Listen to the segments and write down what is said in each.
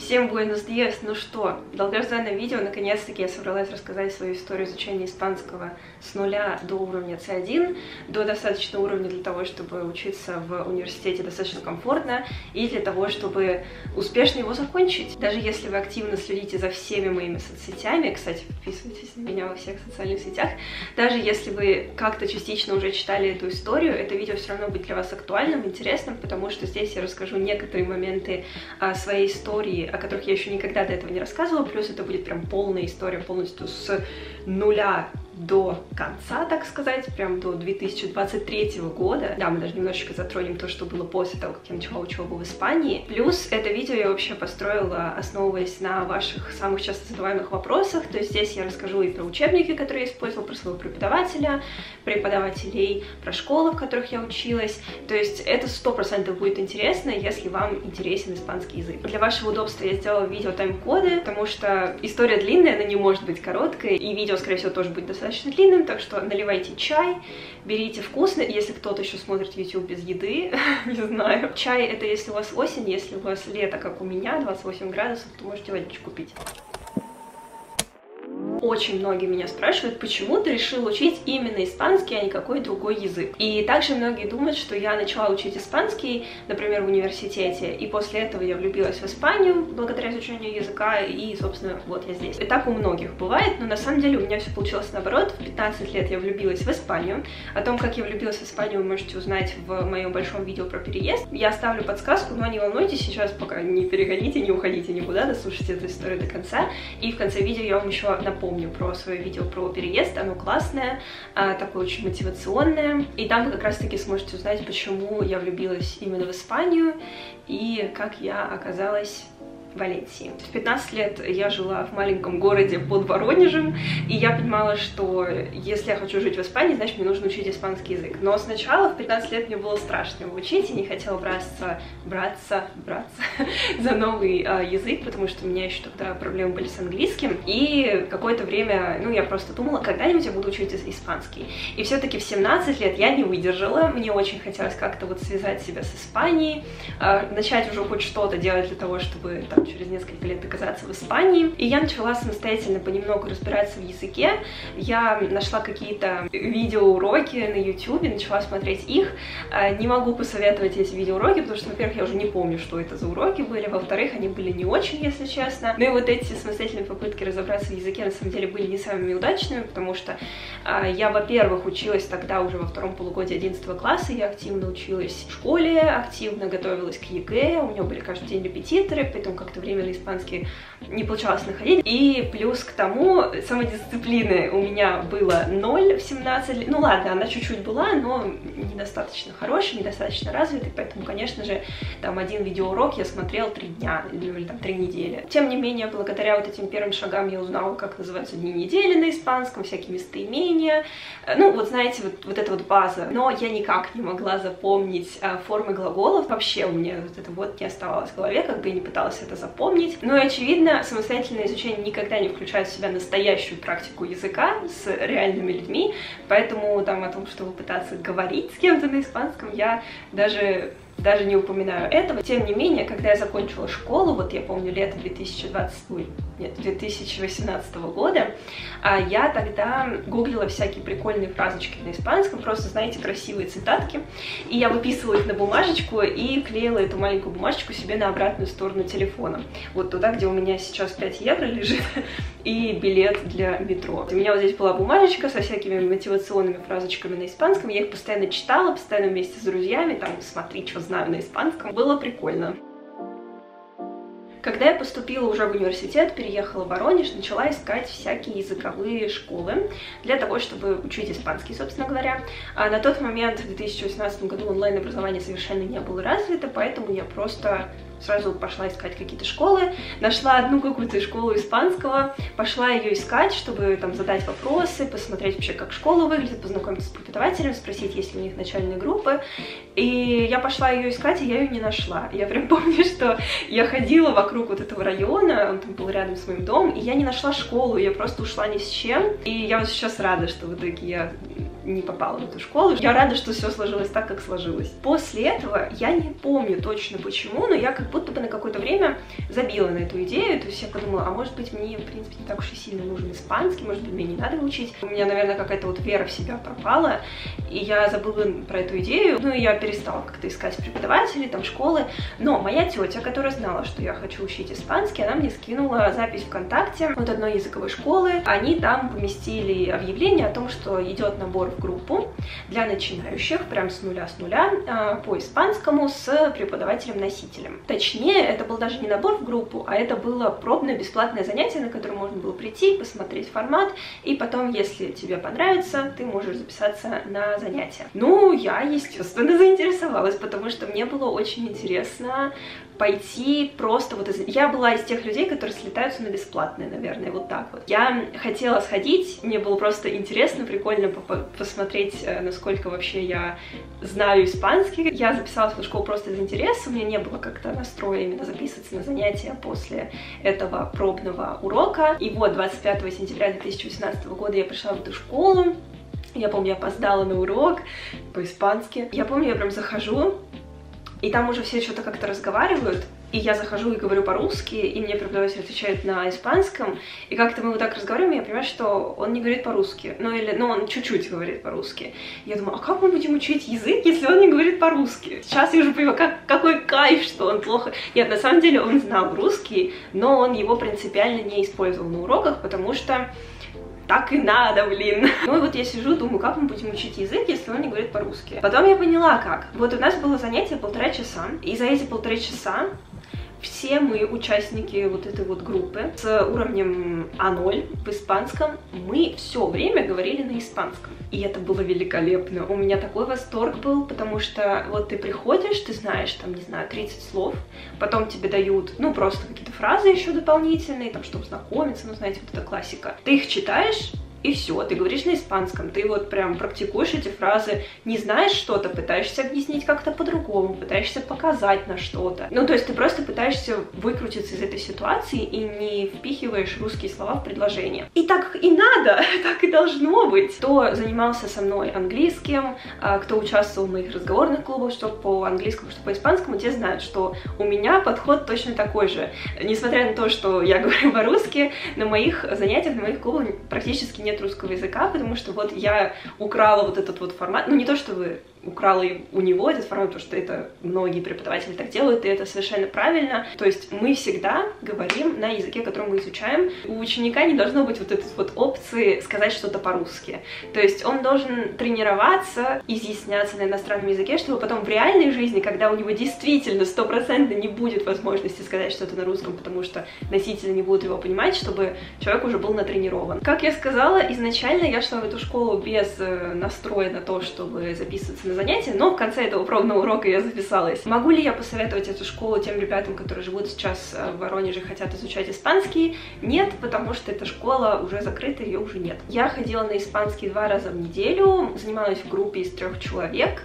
Всем buenos días! Ну что, долгожданное видео, наконец-таки я собралась рассказать свою историю изучения испанского с нуля до уровня C1, до достаточного уровня для того, чтобы учиться в университете достаточно комфортно и для того, чтобы успешно его закончить. Даже если вы активно следите за всеми моими соцсетями, кстати, подписывайтесь на меня во всех социальных сетях, даже если вы как-то частично уже читали эту историю, это видео все равно будет для вас актуальным, интересным, потому что здесь я расскажу некоторые моменты своей истории, о которых я еще никогда до этого не рассказывала, плюс это будет прям полная история, полностью с нуля до конца, так сказать, прям до 2023 года. Да, мы даже немножечко затронем то, что было после того, как я начала учебу в Испании. Плюс это видео я вообще построила, основываясь на ваших самых часто задаваемых вопросах. То есть здесь я расскажу и про учебники, которые я использовала, про своего преподавателя, преподавателей, про школы, в которых я училась. То есть это 100% будет интересно, если вам интересен испанский язык. Для вашего удобства я сделала видео тайм-коды, потому что история длинная, она не может быть короткой, и видео, скорее всего, тоже будет достаточно длинным, так что наливайте чай, берите вкусно, если кто-то еще смотрит YouTube без еды, не знаю. Чай — это если у вас осень, если у вас лето, как у меня, 28 градусов, то можете водичку купить. Очень многие меня спрашивают, почему ты решила учить именно испанский, а не какой другой язык. И также многие думают, что я начала учить испанский, например, в университете, и после этого я влюбилась в Испанию благодаря изучению языка, и, собственно, вот я здесь. И так у многих бывает, но на самом деле у меня все получилось наоборот. В 15 лет я влюбилась в Испанию. О том, как я влюбилась в Испанию, вы можете узнать в моем большом видео про переезд. Я оставлю подсказку, но не волнуйтесь, сейчас пока не переходите, не уходите никуда, дослушайте эту историю до конца. И в конце видео я вам еще напомню про свое видео про переезд, оно классное, такое очень мотивационное, и там вы как раз таки сможете узнать, почему я влюбилась именно в Испанию и как я оказалась в Валенсии. В 15 лет я жила в маленьком городе под Воронежем, и я понимала, что если я хочу жить в Испании, значит, мне нужно учить испанский язык. Но сначала в 15 лет мне было страшно его учить, я не хотела браться за новый язык, потому что у меня еще тогда проблемы были с английским, и какое-то время, ну, я просто думала, когда-нибудь я буду учить испанский. И все-таки в 17 лет я не выдержала, мне очень хотелось как-то вот связать себя с Испанией, начать уже хоть что-то делать для того, чтобы там через несколько лет оказаться в Испании. И я начала самостоятельно понемногу разбираться в языке. Я нашла какие-то видеоуроки на YouTube, начала смотреть их. Не могу посоветовать эти видеоуроки, потому что, во-первых, я уже не помню, что это за уроки были, во-вторых, они были не очень, если честно. Ну и вот эти самостоятельные попытки разобраться в языке, на самом деле, были не самыми удачными, потому что я, во-первых, училась тогда уже во втором полугодии 11 класса, я активно училась в школе, активно готовилась к ЕГЭ, у меня были каждый день репетиторы, поэтому как-то время на испанский не получалось находить. И плюс к тому, самодисциплины у меня было 0 в 17 лет. Ну ладно, она чуть-чуть была, но недостаточно хорошая, недостаточно развитой, поэтому, конечно же, там один видеоурок я смотрела 3 дня или там 3 недели. Тем не менее, благодаря вот этим первым шагам я узнала, как называются дни недели на испанском, всякие местоимения. Ну, вот знаете, вот эта вот база. Но я никак не могла запомнить формы глаголов. Вообще у меня вот это вот не оставалось в голове, как бы я не пыталась это запомнить. Ну и, очевидно, самостоятельное изучение никогда не включает в себя настоящую практику языка с реальными людьми, поэтому там о том, чтобы пытаться говорить с кем-то на испанском, я даже не упоминаю этого. Тем не менее, когда я закончила школу, вот я помню лето 2018 года, я тогда гуглила всякие прикольные фразочки на испанском, просто, знаете, красивые цитатки, и я выписывала их на бумажечку и клеила эту маленькую бумажечку себе на обратную сторону телефона, вот туда, где у меня сейчас 5 евро лежит и билет для метро. У меня вот здесь была бумажечка со всякими мотивационными фразочками на испанском, я их постоянно читала, постоянно вместе с друзьями, там, смотри, что знаю на испанском, было прикольно. Когда я поступила уже в университет, переехала в Воронеж, начала искать всякие языковые школы для того, чтобы учить испанский, собственно говоря. А на тот момент, в 2018 году, онлайн-образование совершенно не было развито, поэтому я просто сразу пошла искать какие-то школы, нашла одну какую-то школу испанского, пошла ее искать, чтобы там задать вопросы, посмотреть вообще, как школа выглядит, познакомиться с преподавателем, спросить, есть ли у них начальные группы. И я пошла ее искать, и я ее не нашла. Я прям помню, что я ходила вокруг вот этого района, он там был рядом с моим домом, и я не нашла школу, я просто ушла ни с чем. И я вот сейчас рада, что в итоге я не попала в эту школу. Я рада, что все сложилось так, как сложилось. После этого я не помню точно почему, но я как будто бы на какое-то время забила на эту идею. То есть я подумала, а может быть мне, в принципе, не так уж и сильно нужен испанский, может быть мне не надо учить. У меня, наверное, какая-то вот вера в себя пропала, и я забыла про эту идею. Ну и я перестала как-то искать преподавателей, там, школы. Но моя тетя, которая знала, что я хочу учить испанский, она мне скинула запись ВКонтакте вот одной языковой школы. Они там поместили объявление о том, что идет набор в группу для начинающих, прям с нуля, по испанскому с преподавателем-носителем. Точнее, это был даже не набор в группу, а это было пробное бесплатное занятие, на которое можно было прийти, посмотреть формат, и потом, если тебе понравится, ты можешь записаться на занятия. Ну, я, естественно, заинтересовалась, потому что мне было очень интересно пойти просто вот... Я была из тех людей, которые слетаются на бесплатное, наверное, вот так вот. Я хотела сходить, мне было просто интересно, прикольно посмотреть, насколько вообще я знаю испанский. Я записалась на школу просто из интереса, у меня не было как-то настроя именно записываться на занятия после этого пробного урока. И вот 25 сентября 2018 года я пришла в эту школу, я помню, я опоздала на урок по-испански. Я помню, я прям захожу, и там уже все что-то как-то разговаривают, и я захожу и говорю по-русски, и мне преподаватель отвечает на испанском, и как-то мы вот так разговариваем, и я понимаю, что он не говорит по-русски, ну он чуть-чуть говорит по-русски. Я думаю, а как мы будем учить язык, если он не говорит по-русски? Сейчас я уже понимаю, какой кайф, что он плохо... Нет, на самом деле он знал русский, но он его принципиально не использовал на уроках, потому что... Так и надо, блин. Ну и вот я сижу, думаю, как мы будем учить язык, если он не говорит по-русски. Потом я поняла, как. Вот у нас было занятие 1,5 часа, и за эти 1,5 часа все мы, участники вот этой вот группы, с уровнем А0 в испанском, мы все время говорили на испанском. И это было великолепно. У меня такой восторг был, потому что вот ты приходишь, ты знаешь, там, не знаю, 30 слов, потом тебе дают, ну, просто какие-то фразы еще дополнительные, там, чтобы знакомиться, ну, знаете, вот эта классика. Ты их читаешь... И все, ты говоришь на испанском, ты вот прям практикуешь эти фразы, не знаешь что-то, пытаешься объяснить как-то по-другому, пытаешься показать на что-то. Ну, то есть ты просто пытаешься выкрутиться из этой ситуации и не впихиваешь русские слова в предложение. И так и надо, так и должно быть. Кто занимался со мной английским, кто участвовал в моих разговорных клубах, что по английскому, что по испанскому, те знают, что у меня подход точно такой же. Несмотря на то, что я говорю по-русски, на моих занятиях, на моих клубах практически нет русского языка, потому что вот я украла вот этот вот формат, ну не то чтобы украла у него этот формат, потому что это многие преподаватели так делают, и это совершенно правильно, то есть мы всегда говорим на языке, который мы изучаем, у ученика не должно быть вот этой вот опции сказать что-то по-русски, то есть он должен тренироваться, изъясняться на иностранном языке, чтобы потом в реальной жизни, когда у него действительно 100% не будет возможности сказать что-то на русском, потому что носители не будут его понимать, чтобы человек уже был натренирован. Как я сказала, изначально я шла в эту школу без настроя на то, чтобы записываться на занятия, но в конце этого пробного урока я записалась. Могу ли я посоветовать эту школу тем ребятам, которые живут сейчас в Воронеже и хотят изучать испанский? Нет, потому что эта школа уже закрыта, ее уже нет. Я ходила на испанский 2 раза в неделю, занималась в группе из 3 человек,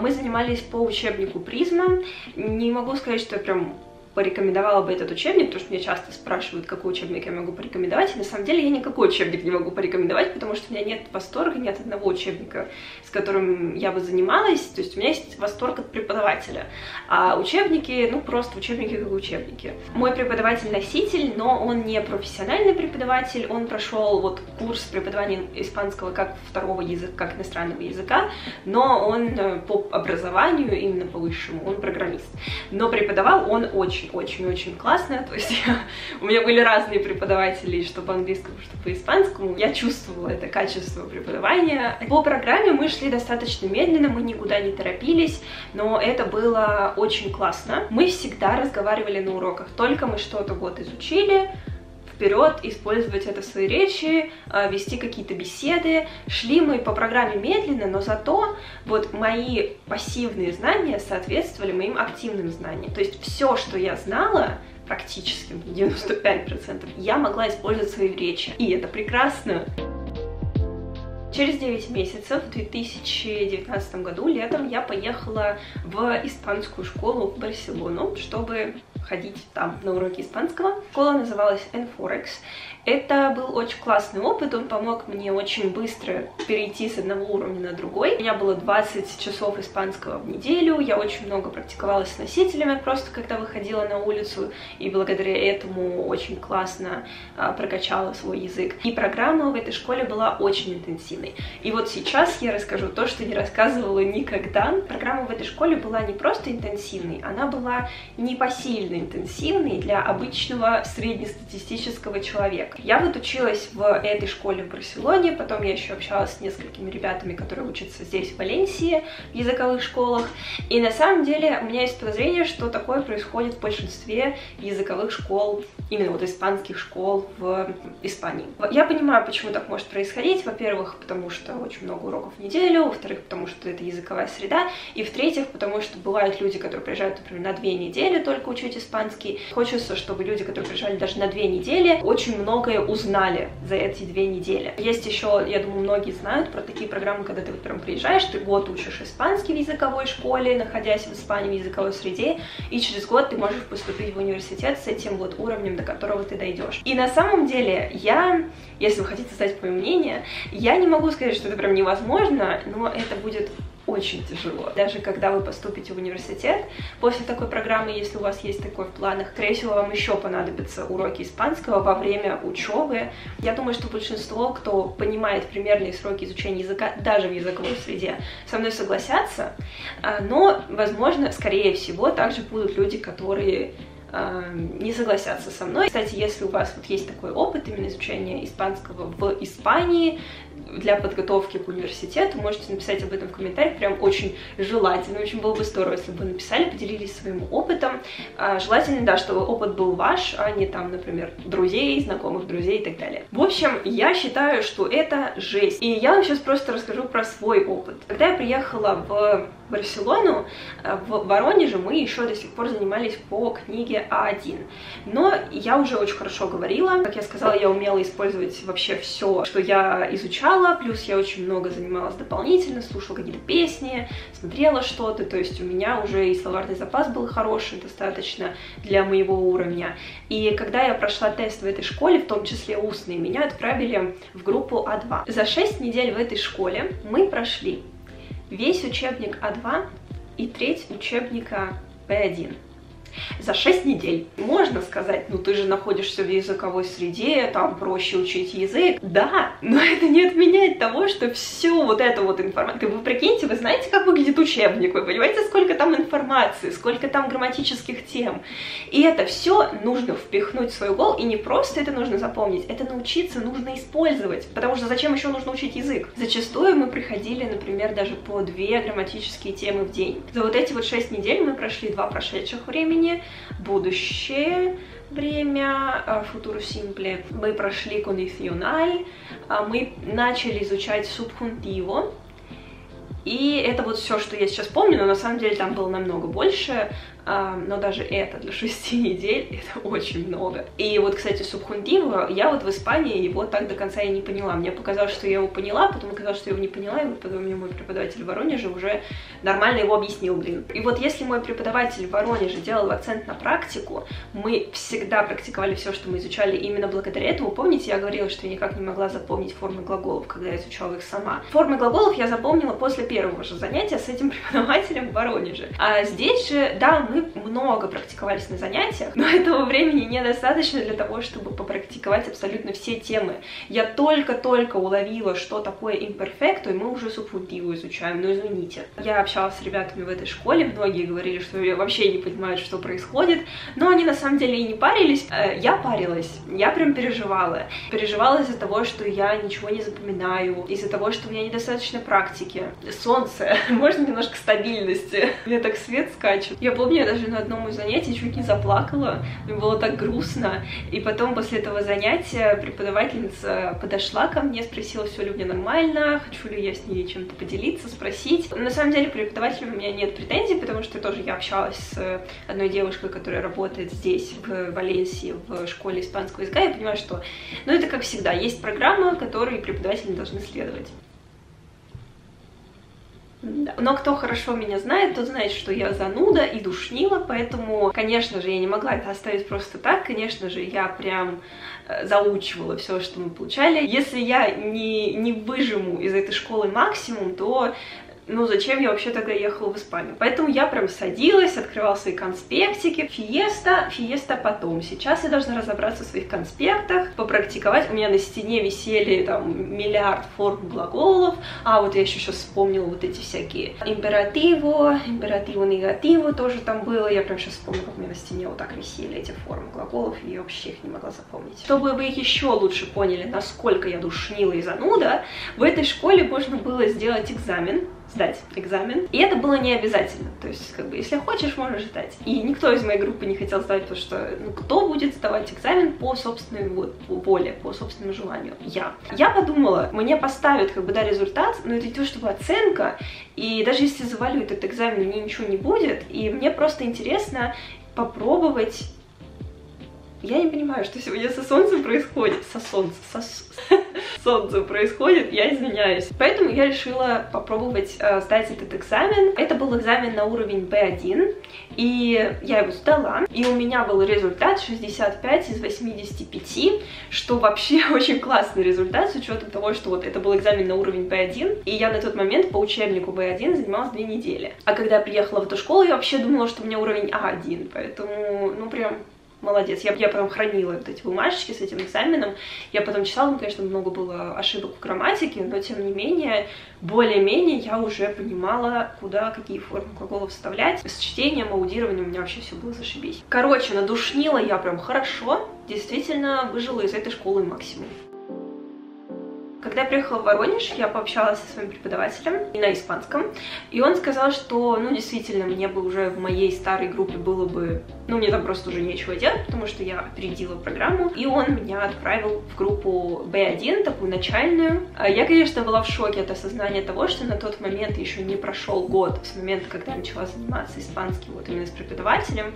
мы занимались по учебнику Prisma. Не могу сказать, что я прям... порекомендовала бы этот учебник, потому что меня часто спрашивают, какой учебник я могу порекомендовать, и на самом деле я никакой учебник не могу порекомендовать, потому что у меня нет восторга ни от одного учебника, с которым я бы занималась, то есть у меня есть восторг от преподавателя, а учебники, ну просто учебники как учебники. Мой преподаватель-носитель, но он не профессиональный преподаватель, он прошел вот курс преподавания испанского как второго языка, как иностранного языка, но он по образованию, именно по высшему, он программист, но преподавал он очень классно, то есть у меня были разные преподаватели, что по английскому, что по испанскому, я чувствовала это качество преподавания. По программе мы шли достаточно медленно, мы никуда не торопились, но это было очень классно. Мы всегда разговаривали на уроках, только мы что-то вот изучили, вперед, использовать это в своей речи, вести какие-то беседы. Шли мы по программе медленно, но зато вот мои пассивные знания соответствовали моим активным знаниям. То есть все, что я знала, практически 95%, я могла использовать в своей речи. И это прекрасно. Через 9 месяцев, в 2019 году, летом, я поехала в испанскую школу в Барселону, чтобы ходить там на уроки испанского. Школа называлась Enforex. Это был очень классный опыт, он помог мне очень быстро перейти с одного уровня на другой. У меня было 20 часов испанского в неделю, я очень много практиковала с носителями, просто когда выходила на улицу, и благодаря этому очень классно прокачала свой язык. И программа в этой школе была очень интенсивной. И вот сейчас я расскажу то, что не рассказывала никогда. Программа в этой школе была не просто интенсивной, она была непосильно интенсивной для обычного среднестатистического человека. Я вот училась в этой школе в Барселоне, потом я еще общалась с несколькими ребятами, которые учатся здесь, в Валенсии, в языковых школах, и на самом деле у меня есть подозрение, что такое происходит в большинстве языковых школ, именно вот испанских школ в Испании. Я понимаю, почему так может происходить, во-первых, потому что очень много уроков в неделю, во-вторых, потому что это языковая среда, и в-третьих, потому что бывают люди, которые приезжают, например, на 2 недели только учить испанский. Хочется, чтобы люди, которые приезжали даже на 2 недели, очень много узнали за эти 2 недели. Есть еще, я думаю, многие знают про такие программы, когда ты вот прям приезжаешь, ты год учишь испанский в языковой школе, находясь в Испании в языковой среде, и через год ты можешь поступить в университет с этим вот уровнем, до которого ты дойдешь. И на самом деле я, если вы хотите знать мое мнение, я не могу сказать, что это прям невозможно, но это будет очень тяжело. Даже когда вы поступите в университет, после такой программы, если у вас есть такой в планах, скорее всего, вам еще понадобятся уроки испанского во время учебы. Я думаю, что большинство, кто понимает примерные сроки изучения языка, даже в языковой среде, со мной согласятся, но, возможно, скорее всего, также будут люди, которые не согласятся со мной. Кстати, если у вас вот есть такой опыт именно изучения испанского в Испании для подготовки к университету, можете написать об этом в комментариях, прям очень желательно, очень было бы здорово, если бы вы написали, поделились своим опытом. Желательно, да, чтобы опыт был ваш, а не там, например, друзей, знакомых друзей и так далее. В общем, я считаю, что это жесть. И я вам сейчас просто расскажу про свой опыт. Когда я приехала в Барселону, в Воронеже мы еще до сих пор занимались по книге А1. Но я уже очень хорошо говорила. Как я сказала, я умела использовать вообще все, что я изучала. Плюс я очень много занималась дополнительно, слушала какие-то песни, смотрела что-то. То есть у меня уже и словарный запас был хороший, достаточно для моего уровня. И когда я прошла тест в этой школе, в том числе устный, меня отправили в группу А2. За 6 недель в этой школе мы прошли весь учебник А2 и треть учебника Б1. За 6 недель. Можно сказать, ну ты же находишься в языковой среде, там проще учить язык. Да, но это не отменяет того, что всю вот эту вот информацию... Вы прикиньте, вы знаете, как выглядит учебник, вы понимаете, сколько там информации, сколько там грамматических тем. И это все нужно впихнуть в свою голову, и не просто это нужно запомнить, это научиться нужно использовать, потому что зачем еще нужно учить язык? Зачастую мы приходили, например, даже по 2 грамматические темы в день. За вот эти вот 6 недель мы прошли 2 прошедших времени, будущее время, футуру симпле, мы прошли кондициональ, мы начали изучать субхунтиво, и это вот все, что я сейчас помню, но на самом деле там было намного больше, но даже это для 6 недель, это очень много. И вот, кстати, субхунтиво, я вот в Испании его так до конца и не поняла. Мне показалось, что я его поняла, потом оказалось, что я его не поняла, и вот потом мне мой преподаватель в Воронеже уже нормально его объяснил, блин. И вот если мой преподаватель в Воронеже делал акцент на практику, мы всегда практиковали все, что мы изучали именно благодаря этому. Помните, я говорила, что я никак не могла запомнить формы глаголов, когда я изучала их сама. Формы глаголов я запомнила после первого же занятия с этим преподавателем в Воронеже. А здесь же, да, мы много практиковались на занятиях, но этого времени недостаточно для того, чтобы попрактиковать абсолютно все темы. Я только-только уловила, что такое имперфекто, и мы уже субфунтиву изучаем, но извините. Я общалась с ребятами в этой школе, многие говорили, что вообще не понимают, что происходит, но они на самом деле и не парились. Я парилась, я прям переживала. Переживала из-за того, что я ничего не запоминаю, из-за того, что у меня недостаточно практики. Солнце, можно немножко стабильности? Мне так свет скачет. Я помню, я даже на одном из занятий чуть не заплакала, мне было так грустно, и потом после этого занятия преподавательница подошла ко мне, спросила, все ли у меня нормально, хочу ли я с ней чем-то поделиться, спросить. На самом деле преподавателям у меня нет претензий, потому что тоже я общалась с одной девушкой, которая работает здесь, в Валенсии, в школе испанского языка, я понимаю, что, ну, это как всегда, есть программа, которой преподаватели должны следовать. Но кто хорошо меня знает, тот знает, что я зануда и душнила, поэтому, конечно же, я не могла это оставить просто так, конечно же, я прям заучивала все, что мы получали. Если я не выжиму из этой школы максимум, то... ну зачем я вообще тогда ехала в Испанию? Поэтому я прям садилась, открывала свои конспектики. Фиеста потом. Сейчас я должна разобраться в своих конспектах, попрактиковать. У меня на стене висели там миллиард форм глаголов. А вот я еще сейчас вспомнила вот эти всякие императиву, негативу тоже там было. Я прям сейчас вспомнила, как у меня на стене вот так висели эти формы глаголов, и я вообще их не могла запомнить. Чтобы вы еще лучше поняли, насколько я душнила и зануда, в этой школе можно было сделать экзамен, сдать экзамен. И это было не обязательно. То есть, как бы, если хочешь, можешь сдать. И никто из моей группы не хотел сдавать, потому что, ну, кто будет сдавать экзамен по собственной воле, по собственному желанию? Я. Я подумала, мне поставят, как бы, да, результат, но это не то, чтобы оценка, и даже если завалю этот экзамен, мне ничего не будет, и мне просто интересно попробовать... Я не понимаю, что сегодня со солнцем происходит. Солнце происходит, я извиняюсь. Поэтому я решила попробовать сдать этот экзамен. Это был экзамен на уровень B1, и я его сдала. И у меня был результат 65 из 85, что вообще очень классный результат, с учетом того, что вот это был экзамен на уровень B1, и я на тот момент по учебнику B1 занималась 2 недели. А когда я приехала в эту школу, я вообще думала, что у меня уровень А1, поэтому, ну, прям... молодец. Я потом хранила вот эти бумажечки с этим экзаменом. Я потом читала, там, конечно, много было ошибок в грамматике, но, тем не менее, более-менее я уже понимала, куда, какие формы глаголов вставлять. С чтением, аудированием у меня вообще все было зашибись. Короче, надушнила я прям хорошо. Действительно, выжила из этой школы максимум. Когда я приехала в Воронеж, я пообщалась со своим преподавателем на испанском, и он сказал, что, ну, действительно, мне бы уже в моей старой группе было бы... ну, мне там просто уже нечего делать, потому что я опередила программу, и он меня отправил в группу B1, такую начальную. Я, конечно, была в шоке от осознания того, что на тот момент еще не прошел год, с момента, когда я начала заниматься испанским, вот именно с преподавателем,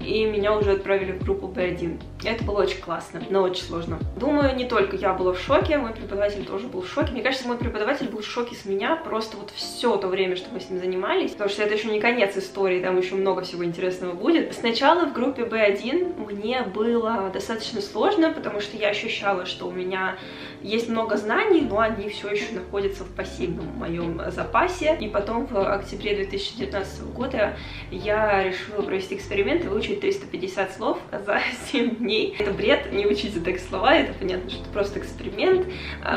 и меня уже отправили в группу B1. Это было очень классно, но очень сложно. Думаю, не только я была в шоке, мой преподаватель тоже был в шоке. Мне кажется, мой преподаватель был в шоке с меня просто вот все то время, что мы с ним занимались, потому что это еще не конец истории, там еще много всего интересного будет. Сначала в группе B1 мне было достаточно сложно, потому что я ощущала, что у меня есть много знаний, но они все еще находятся в пассивном моем запасе. И потом в октябре 2019 года я решила провести эксперимент и выучить 350 слов за 7 дней. Это бред, не учите так слова, это понятно, что это просто эксперимент.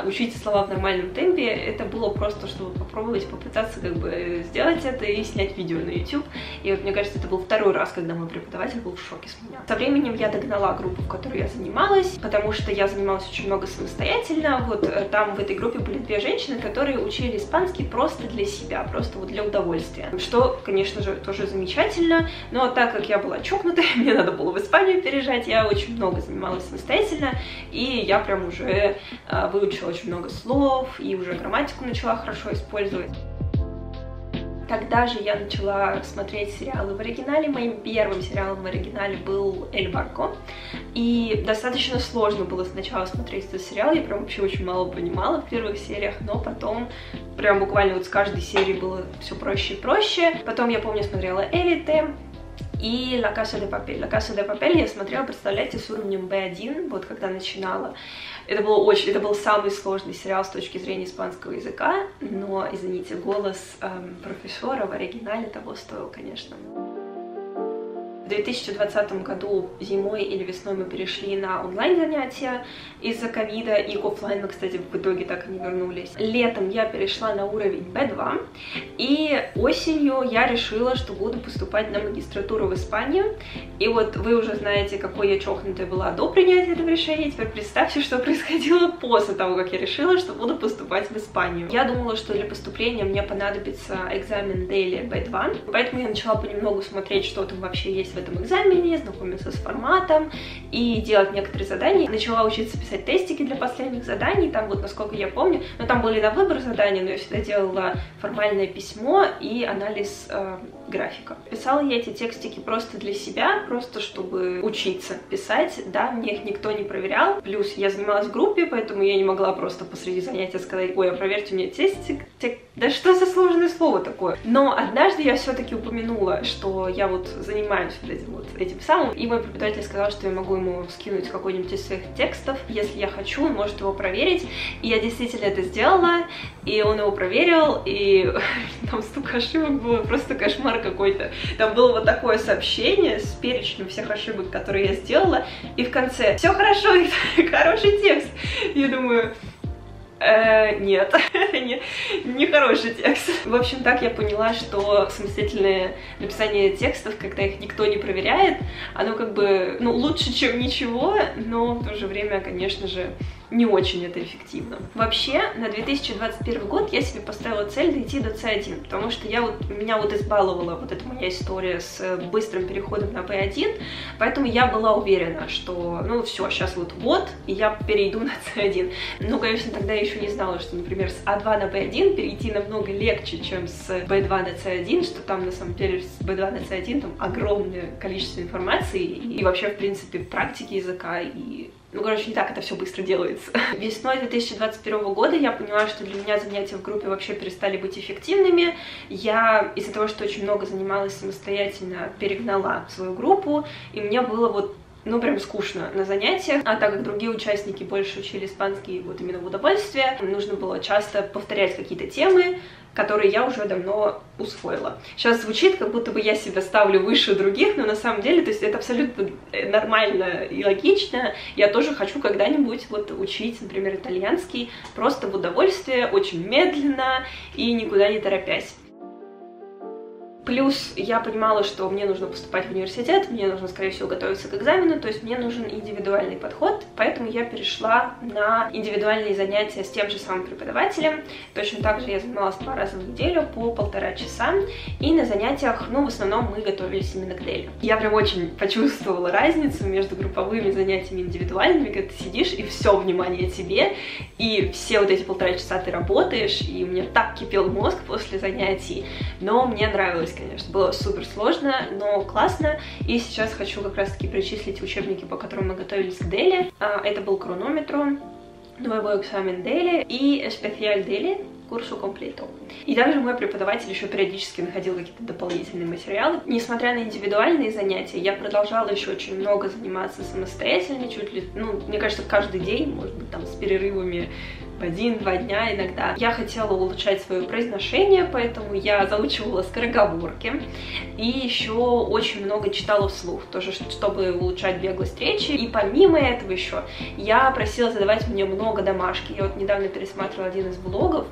Учите слова в нормальном темпе. Это было просто, чтобы попробовать, попытаться как бы сделать это и снять видео на YouTube. И вот, мне кажется, это был второй раз, когда мой преподаватель был в шоке с меня. Со временем я догнала группу, в которой я занималась, потому что я занималась очень много самостоятельно. Вот там в этой группе были 2 женщины, которые учили испанский просто для себя, просто вот для удовольствия. Что, конечно же, тоже замечательно, но так как я была чокнутая, мне надо было в Испанию переезжать, я очень много занималась самостоятельно, и я прям уже выучила очень много слов, и уже грамматику начала хорошо использовать. Тогда же я начала смотреть сериалы в оригинале. Моим первым сериалом в оригинале был «El Barco». И достаточно сложно было сначала смотреть этот сериал. Я прям вообще очень мало понимала в первых сериях, но потом прям буквально вот с каждой серии было все проще и проще. Потом, я помню, смотрела «Элиты» и «La Casa de Papel». «La Casa de Papel» я смотрела, представляете, с уровнем B1, вот когда начинала. Это был самый сложный сериал с точки зрения испанского языка, но, извините, голос профессора в оригинале того стоил, конечно. В 2020 году зимой или весной мы перешли на онлайн-занятия из-за ковида, и офлайн мы, кстати, в итоге так и не вернулись. Летом я перешла на уровень B2, и осенью я решила, что буду поступать на магистратуру в Испанию. И вот вы уже знаете, какой я чокнутая была до принятия этого решения, теперь представьте, что происходило после того, как я решила, что буду поступать в Испанию. Я думала, что для поступления мне понадобится экзамен DELE B2, поэтому я начала понемногу смотреть, что там вообще есть в этом экзамене, знакомиться с форматом и делать некоторые задания. Начала учиться писать тестики для последних заданий, там вот, насколько я помню, но там были на выбор задания, но я всегда делала формальное письмо и анализ графика. Писала я эти текстики просто для себя, просто чтобы учиться писать, да, мне их никто не проверял, плюс я занималась в группе, поэтому я не могла просто посреди занятия сказать: ой, а проверьте мне тестик, да что за сложное слово такое. Но однажды я все-таки упомянула, что я вот занимаюсь этим самым, и мой преподаватель сказал, что я могу ему скинуть какой-нибудь из своих текстов, если я хочу, он может его проверить, и я действительно это сделала, и он его проверил, и там столько ошибок было, просто кошмар какой-то. Там было вот такое сообщение с перечнем всех ошибок, которые я сделала, и в конце: все хорошо, хороший текст. Я думаю: нет, не хороший текст. В общем, так я поняла, что самостоятельное написание текстов, когда их никто не проверяет, оно как бы, ну, лучше, чем ничего, но в то же время, конечно же, не очень это эффективно. Вообще, на 2021 год я себе поставила цель дойти до C1, потому что меня избаловала эта моя история с быстрым переходом на B1, поэтому я была уверена, что, ну, все, сейчас вот, и я перейду на C1. Ну, конечно, тогда я еще не знала, что, например, с А2 на B1 перейти намного легче, чем с B2 на C1, что там, на самом деле, с B2 на C1 там огромное количество информации и вообще, в принципе, практики языка и... Ну, короче, не так это все быстро делается. Весной 2021 года я поняла, что для меня занятия в группе вообще перестали быть эффективными. Я из-за того, что очень много занималась самостоятельно, перегнала свою группу, и мне было ну, прям скучно на занятиях. А так как другие участники больше учили испанский именно в удовольствие, нужно было часто повторять какие-то темы, которые я уже давно усвоила. Сейчас звучит, как будто бы я себя ставлю выше других, но на самом деле, то есть это абсолютно нормально и логично. Я тоже хочу когда-нибудь учить, например, итальянский, просто в удовольствие, очень медленно и никуда не торопясь. Плюс я понимала, что мне нужно поступать в университет, мне нужно, скорее всего, готовиться к экзамену, то есть мне нужен индивидуальный подход, поэтому я перешла на индивидуальные занятия с тем же самым преподавателем. Точно так же я занималась 2 раза в неделю по 1,5 часа, и на занятиях, ну, в основном мы готовились именно к деле. Я прям очень почувствовала разницу между групповыми занятиями и индивидуальными, когда ты сидишь, и все внимание тебе, и все эти 1,5 часа ты работаешь, и у меня так кипел мозг после занятий, но мне нравилось. Конечно, было супер сложно, но классно. И сейчас хочу как раз-таки перечислить учебники, по которым мы готовились к DELE. Это был Cronómetro, новый экзамен DELE и español DELE, курсу комплекту. И также мой преподаватель еще периодически находил какие-то дополнительные материалы. Несмотря на индивидуальные занятия, я продолжала еще очень много заниматься самостоятельно, чуть ли, ну, мне кажется, каждый день, может быть, там с перерывами в 1-2 дня иногда. Я хотела улучшать свое произношение, поэтому я заучивала скороговорки и еще очень много читала вслух, тоже чтобы улучшать беглость речи. И помимо этого еще я просила задавать мне много домашки. Я недавно пересматривала один из блогов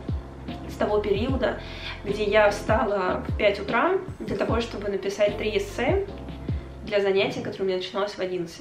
с того периода, где я встала в 5 утра для того, чтобы написать 3 эссе для занятия, которое у меня начиналось в 11.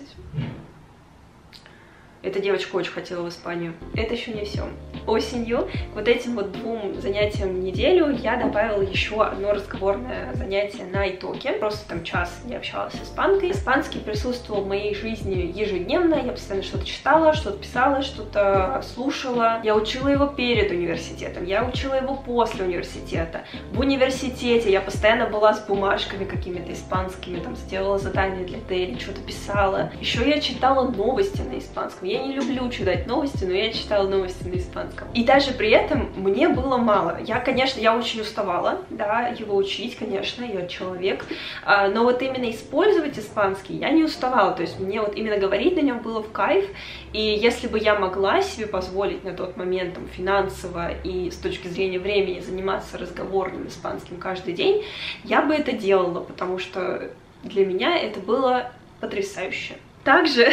Эта девочка очень хотела в Испанию. Это еще не все. Осенью к этим 2 занятиям в неделю я добавила еще одно разговорное занятие на итоге. Просто там час я общалась с испанкой. Испанский присутствовал в моей жизни ежедневно. Я постоянно что-то читала, что-то писала, что-то слушала. Я учила его перед университетом, я учила его после университета. В университете я постоянно была с бумажками какими-то испанскими, там сделала задание для DELE, что-то писала. Еще я читала новости на испанском. Я не люблю читать новости, но я читала новости на испанском. И даже при этом мне было мало. Я, конечно, я очень уставала, да, его учить, конечно, я человек, но именно использовать испанский я не уставала, то есть мне именно говорить на нем было в кайф, и если бы я могла себе позволить на тот момент там финансово и с точки зрения времени заниматься разговорным испанским каждый день, я бы это делала, потому что для меня это было потрясающе. Также,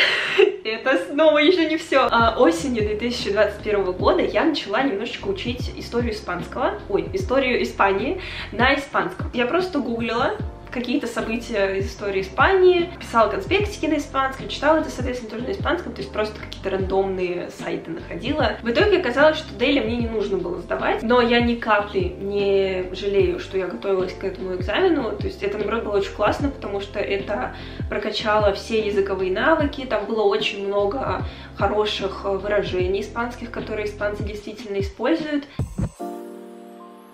это снова еще не все. Осенью 2021 года я начала немножечко учить историю испанского, историю Испании на испанском. Я просто гуглила, какие-то события из истории Испании, писала конспектики на испанском, читала это, соответственно, тоже на испанском, то есть просто какие-то рандомные сайты находила. В итоге оказалось, что DELE мне не нужно было сдавать, но я ни капли не жалею, что я готовилась к этому экзамену, то есть это, наоборот, было очень классно, потому что это прокачало все языковые навыки, там было очень много хороших выражений испанских, которые испанцы действительно используют.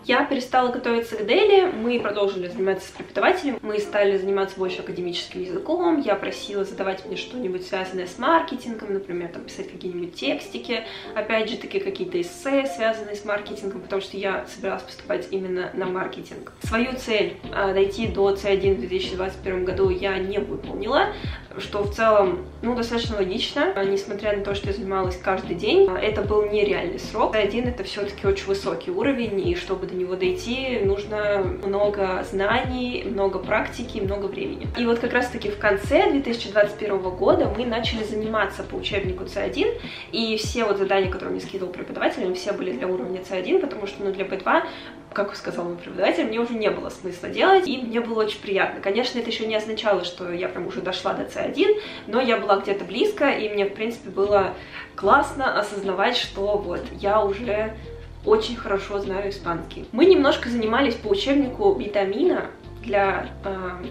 Я перестала готовиться к DELE, мы продолжили заниматься с преподавателем, мы стали заниматься больше академическим языком, я просила задавать мне что-нибудь связанное с маркетингом, например, там писать какие-нибудь текстики, опять же таки какие-то эссе, связанные с маркетингом, потому что я собиралась поступать именно на маркетинг. Свою цель дойти до C1 в 2021 году я не выполнила, что в целом, ну, достаточно логично, несмотря на то, что я занималась каждый день, это был нереальный срок. C1 это все-таки очень высокий уровень, и чтобы до него дойти, нужно много знаний, много практики, много времени. И вот как раз-таки в конце 2021 года мы начали заниматься по учебнику C1, и все вот задания, которые мне скидывал преподаватель, они все были для уровня C1, потому что, ну, для B2, как сказал мой преподаватель, мне уже не было смысла делать, и мне было очень приятно. Конечно, это еще не означало, что я прям уже дошла до C1, но я была где-то близко, и мне, в принципе, было классно осознавать, что вот я уже очень хорошо знаю испанский. Мы немножко занимались по учебнику витамина для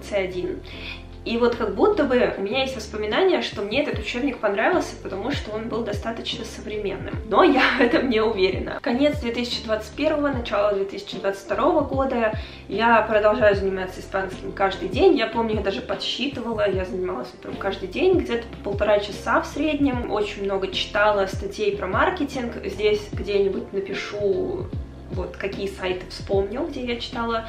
C1. И вот как будто бы у меня есть воспоминания, что мне этот учебник понравился, потому что он был достаточно современным. Но я в этом не уверена. Конец 2021, начало 2022 года. Я продолжаю заниматься испанским каждый день. Я помню, я даже подсчитывала, я занималась этим каждый день, где-то по 1,5 часа в среднем. Очень много читала статей про маркетинг. Здесь где-нибудь напишу, вот какие сайты вспомнил, где я читала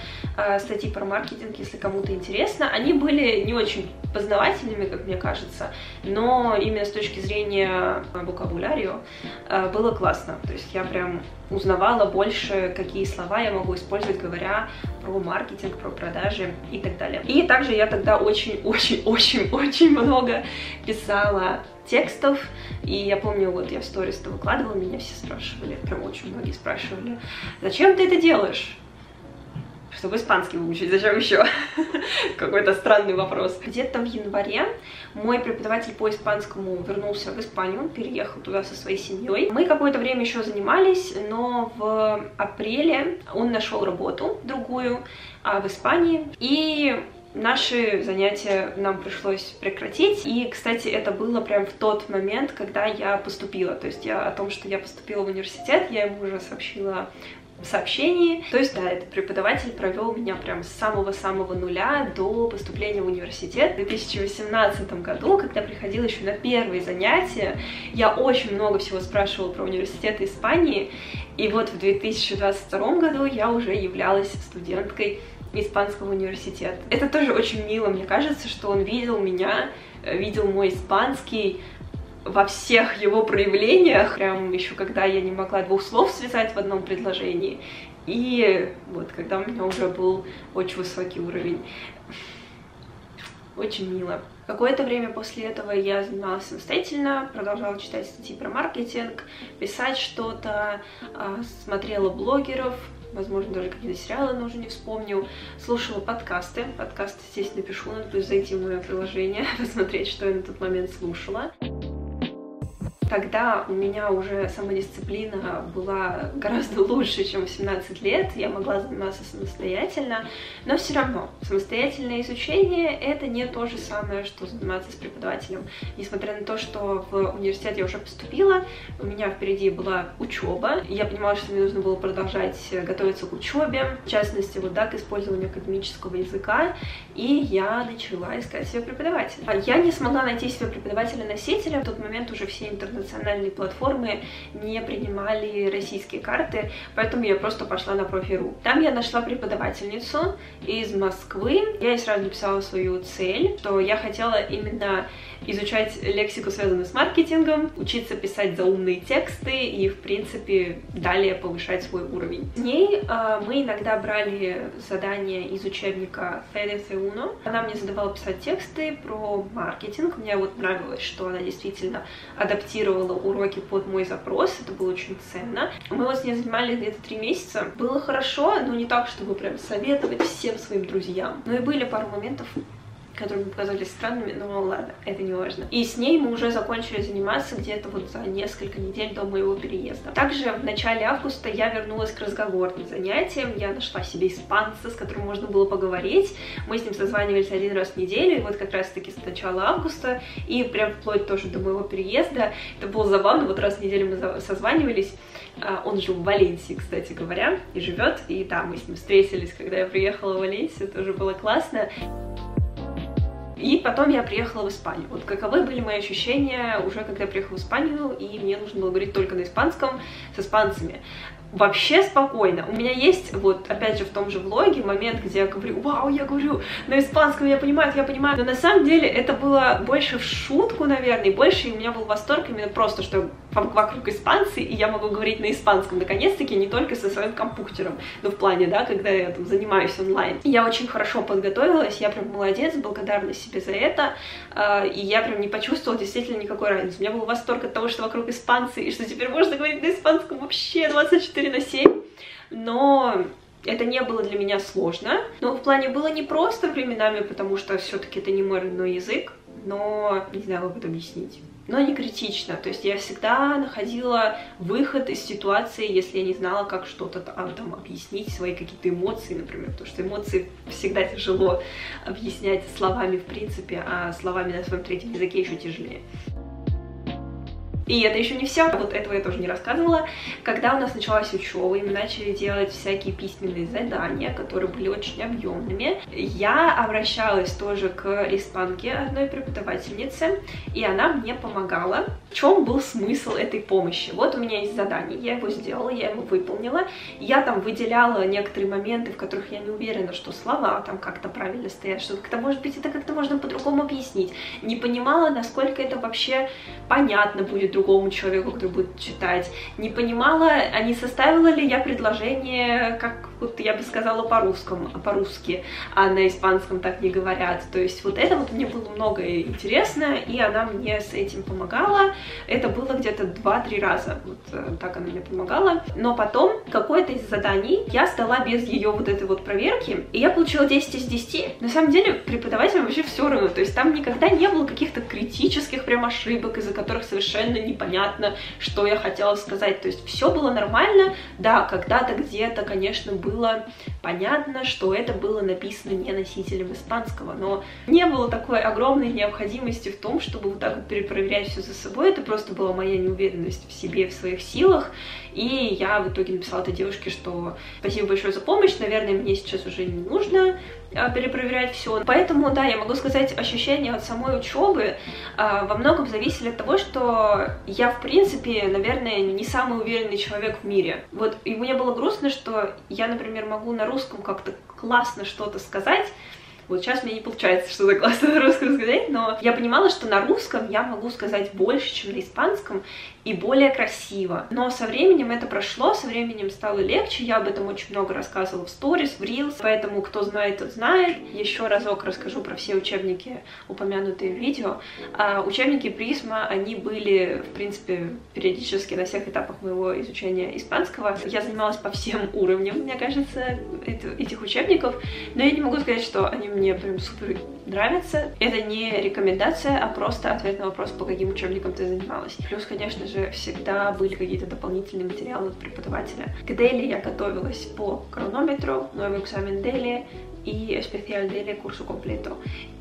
статьи про маркетинг, если кому-то интересно. Они были не очень познавательными, как мне кажется, но именно с точки зрения вокабулярио было классно. То есть я прям узнавала больше, какие слова я могу использовать, говоря про маркетинг, про продажи и так далее. И также я тогда очень-очень-очень-очень много писала текстов, и я помню, вот я в сторис-то выкладывала, меня все спрашивали, прям очень многие спрашивали, зачем ты это делаешь? Чтобы испанский выучить, зачем еще? Какой-то странный вопрос. Где-то в январе мой преподаватель по испанскому вернулся в Испанию, переехал туда со своей семьей. Мы какое-то время еще занимались, но в апреле он нашел работу другую в Испании, и наши занятия нам пришлось прекратить, и, кстати, это было прям в тот момент, когда я поступила, то есть я о том, что я поступила в университет, я ему уже сообщила в сообщении, то есть, да, этот преподаватель провел меня прям с самого-самого нуля до поступления в университет. В 2018 году, когда приходила еще на первые занятия, я очень много всего спрашивала про университеты Испании, и вот в 2022 году я уже являлась студенткой испанского университета. Это тоже очень мило, мне кажется, что он видел меня, видел мой испанский во всех его проявлениях, прям еще когда я не могла двух слов связать в одном предложении, и вот когда у меня уже был очень высокий уровень. Очень мило. Какое-то время после этого я занималась самостоятельно, продолжала читать статьи про маркетинг, писать что-то, смотрела блогеров, возможно, даже какие-то сериалы, но уже не вспомню. Слушала подкасты. Подкасты здесь напишу, надо будет зайти в мое приложение, посмотреть, что я на тот момент слушала. Тогда у меня уже самодисциплина была гораздо лучше, чем в 17 лет, я могла заниматься самостоятельно, но все равно самостоятельное изучение — это не то же самое, что заниматься с преподавателем. Несмотря на то, что в университет я уже поступила, у меня впереди была учеба, я понимала, что мне нужно было продолжать готовиться к учебе, в частности, вот так, к использованию академического языка, и я начала искать себе преподавателя. Я не смогла найти себе преподавателя-носителя, в тот момент уже все интернациональные платформы не принимали российские карты, поэтому я просто пошла на профи.ру. Там я нашла преподавательницу из Москвы. Я ей сразу написала свою цель, что я хотела именно изучать лексику, связанную с маркетингом, учиться писать заумные тексты и, в принципе, далее повышать свой уровень. С ней мы иногда брали задания из учебника C1. Она мне задавала писать тексты про маркетинг. Мне вот нравилось, что она действительно адаптировала уроки под мой запрос. Это было очень ценно. Мы вот с ней занимались где-то 3 месяца. Было хорошо, но не так, чтобы прям советовать всем своим друзьям. Но и были пару моментов, которые мне показались странными, но ладно, это не важно. И с ней мы уже закончили заниматься где-то вот за несколько недель до моего переезда. Также в начале августа я вернулась к разговорным занятиям, я нашла себе испанца, с которым можно было поговорить, мы с ним созванивались 1 раз в неделю, и вот как раз-таки с начала августа, и прям вплоть тоже до моего переезда, это было забавно, вот раз в неделю мы созванивались. Он жил в Валенсии, кстати говоря, и живет, и да, мы с ним встретились, когда я приехала в Валенсию, тоже было классно. И потом я приехала в Испанию. Вот каковы были мои ощущения уже, когда я приехала в Испанию, и мне нужно было говорить только на испанском с испанцами. Вообще спокойно. У меня есть, вот, опять же, в том же влоге момент, где я говорю: вау, я говорю на испанском, я понимаю, но на самом деле это было больше в шутку, наверное, и больше у меня был восторг именно просто, что вокруг испанцы, и я могу говорить на испанском, наконец-таки, не только со своим компьютером, но в плане, да, когда я там занимаюсь онлайн. Я очень хорошо подготовилась, я прям молодец, благодарна себе за это, и я прям не почувствовала действительно никакой разницы. У меня был восторг от того, что вокруг испанцы, и что теперь можно говорить на испанском вообще 24/7, но это не было для меня сложно. Но в плане было непросто временами, потому что все-таки это не мой родной язык, но не знаю, как это объяснить. Но не критично, то есть я всегда находила выход из ситуации, если я не знала, как что-то там объяснить, свои какие-то эмоции, например, потому что эмоции всегда тяжело объяснять словами в принципе, а словами на своем третьем языке еще тяжелее. И это еще не все, вот этого я тоже не рассказывала. Когда у нас началась учеба, и мы начали делать всякие письменные задания, которые были очень объемными, я обращалась тоже к испанке одной преподавательнице, и она мне помогала. В чем был смысл этой помощи? Вот у меня есть задание, я его сделала, я его выполнила, я там выделяла некоторые моменты, в которых я не уверена, что слова там как-то правильно стоят, что как-то, может быть, это как-то можно по-другому объяснить. Не понимала, насколько это вообще понятно будет другому человеку, который будет читать. Не понимала, а не составила ли я предложение, как вот я бы сказала по-русски, а на испанском так не говорят. То есть вот это вот мне было многое интересно, и она мне с этим помогала. Это было где-то 2-3 раза, вот так она мне помогала. Но потом какое-то из заданий я сдала без ее вот этой вот проверки, и я получила 10 из 10. На самом деле преподавателям вообще все равно, то есть там никогда не было каких-то критических прям ошибок, из-за которых совершенно непонятно, что я хотела сказать. То есть все было нормально, да, когда-то где-то, конечно, было понятно, что это было написано не носителем испанского, но не было такой огромной необходимости в том, чтобы вот так вот перепроверять все за собой. Это просто была моя неуверенность в себе, в своих силах, и я в итоге написала этой девушке, что спасибо большое за помощь, наверное, мне сейчас уже не нужно перепроверять все. Поэтому, да, я могу сказать, ощущения от самой учебы во многом зависели от того, что я, в принципе, наверное, не самый уверенный человек в мире. Вот, и мне было грустно, что я, например, могу на русском как-то классно что-то сказать. Вот сейчас мне не получается что-то классно на русском сказать, но я понимала, что на русском я могу сказать больше, чем на испанском, и более красиво. Но со временем это прошло, со временем стало легче, я об этом очень много рассказывала в сторис, в рилс, поэтому кто знает, тот знает. Еще разок расскажу про все учебники, упомянутые в видео. Учебники Prisma, они были, в принципе, периодически на всех этапах моего изучения испанского. Я занималась по всем уровням, мне кажется, этих учебников, но я не могу сказать, что они мне прям супер нравится. Это не рекомендация, а просто ответ на вопрос, по каким учебникам ты занималась. Плюс, конечно же, всегда были какие-то дополнительные материалы от преподавателя. К DELE я готовилась по Cronómetro, новый экзамен DELE и especial DELE курсу completo.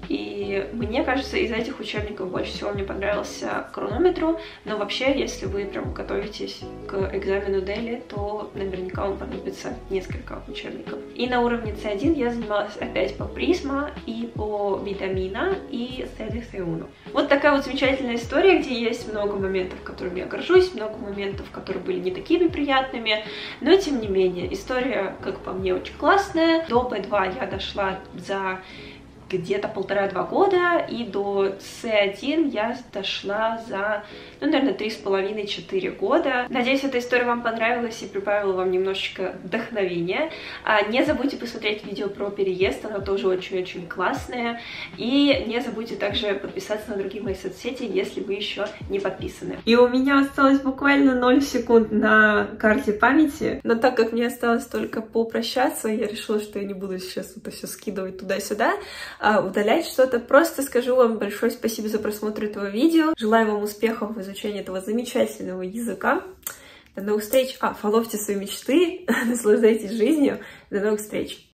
И мне кажется, из этих учебников больше всего мне понравился Cronómetro, но вообще, если вы прям готовитесь к экзамену DELE, то наверняка вам понадобится несколько учебников. И на уровне C1 я занималась опять по Prisma и по Vitamina и C1. Вот такая вот замечательная история, где есть много моментов, которыми я горжусь, много моментов, которые были не такими приятными, но тем не менее, история, как по мне, очень классная. До B2 я дошла за где-то 1,5-2 года, и до C1 я дошла за, ну, наверное, 3,5-4 года. Надеюсь, эта история вам понравилась и прибавила вам немножечко вдохновения. Не забудьте посмотреть видео про переезд, оно тоже очень-очень классное. И не забудьте также подписаться на другие мои соцсети, если вы еще не подписаны. И у меня осталось буквально 0 секунд на карте памяти, но так как мне осталось только попрощаться, я решила, что я не буду сейчас это все скидывать туда-сюда, удалять что-то. Просто скажу вам большое спасибо за просмотр этого видео. Желаю вам успехов в изучении этого замечательного языка. До новых встреч! Фоловьте свои мечты, наслаждайтесь жизнью. До новых встреч!